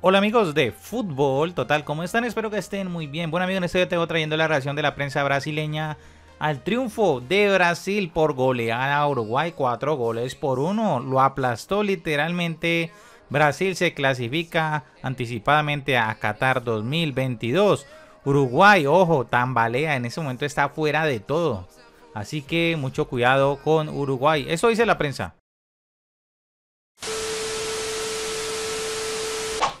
Hola amigos de Fútbol Total, ¿cómo están? Espero que estén muy bien. Bueno amigos, en este video tengo trayendo la reacción de la prensa brasileña al triunfo de Brasil por goleada a Uruguay, 4 goles por 1. Lo aplastó literalmente. Brasil se clasifica anticipadamente a Qatar 2022. Uruguay, ojo, tambalea, en ese momento está fuera de todo. Así que mucho cuidado con Uruguay, eso dice la prensa.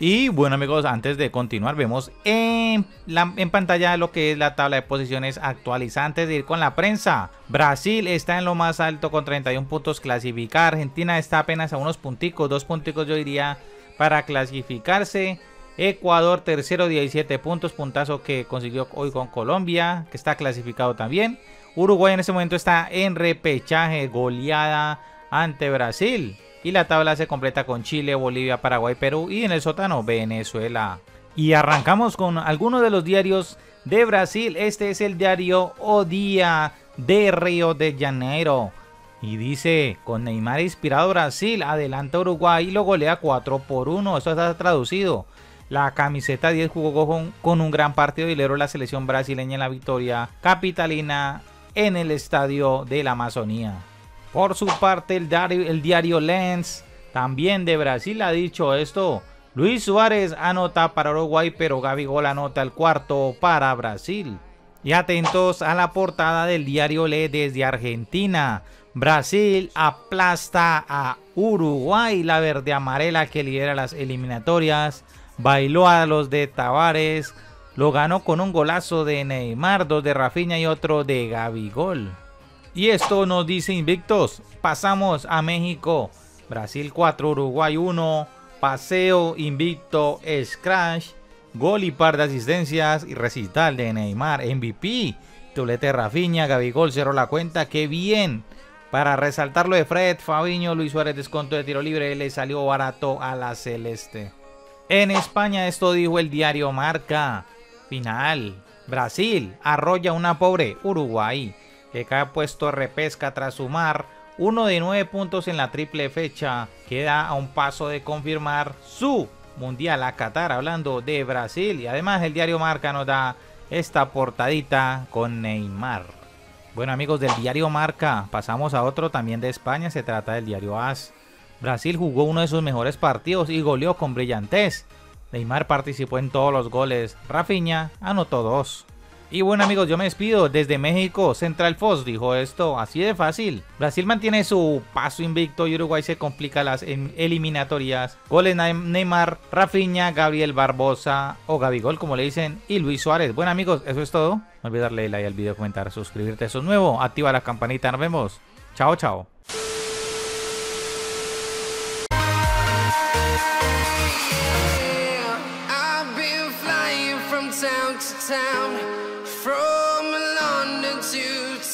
Y bueno amigos, antes de continuar vemos en pantalla lo que es la tabla de posiciones actualizada antes de ir con la prensa. Brasil está en lo más alto con 31 puntos clasificar, Argentina está apenas a unos punticos, 2 punticos yo diría para clasificarse. Ecuador tercero, 17 puntos, puntazo que consiguió hoy con Colombia, que está clasificado también. Uruguay en este momento está en repechaje, goleada ante Brasil. Y la tabla se completa con Chile, Bolivia, Paraguay, Perú y en el sótano Venezuela. Y arrancamos con algunos de los diarios de Brasil. Este es el diario O Dia de Río de Janeiro. Y dice, con Neymar inspirado Brasil, adelanta Uruguay y lo golea 4-1. Esto está traducido. La camiseta 10 jugó con un gran partido y lideró la selección brasileña en la victoria capitalina en el Estadio de la Amazonía. Por su parte, el diario Lens, también de Brasil, ha dicho esto. Luis Suárez anota para Uruguay, pero Gabigol anota el 4º para Brasil. Y atentos a la portada del diario Olé desde Argentina. Brasil aplasta a Uruguay. La verde amarela que lidera las eliminatorias bailó a los de Tabárez. Lo ganó con un golazo de Neymar, 2 de Raphinha y otro de Gabigol. Y esto nos dice Invictos. Pasamos a México. Brasil 4, Uruguay 1. Paseo, Invicto, Scratch. Gol y par de asistencias. Y recital de Neymar. MVP. Tolete Raphinha. Gabigol cerró la cuenta. ¡Qué bien! Para resaltar lo de Fred, Fabinho, Luis Suárez, desconto de tiro libre. Le salió barato a la Celeste. En España esto dijo el diario Marca. Final. Brasil arrolla una pobre Uruguay, que cae puesto repesca tras sumar 1 de 9 puntos en la triple fecha. Queda a un paso de confirmar su mundial a Qatar, hablando de Brasil. Y además el diario Marca nos da esta portadita con Neymar. Bueno amigos del diario Marca, pasamos a otro también de España, se trata del diario As. Brasil jugó uno de sus mejores partidos y goleó con brillantez. Neymar participó en todos los goles, Raphinha anotó 2. Y bueno amigos, yo me despido desde México. Central Fox dijo esto, así de fácil. Brasil mantiene su paso invicto y Uruguay se complica las eliminatorias. Goles Neymar, Raphinha, Gabriel Barbosa o Gabigol como le dicen, y Luis Suárez. Bueno amigos, eso es todo. No olvides darle like al video, comentar, suscribirte, eso es nuevo. Activa la campanita, nos vemos. Chao, chao. Town to town, from London to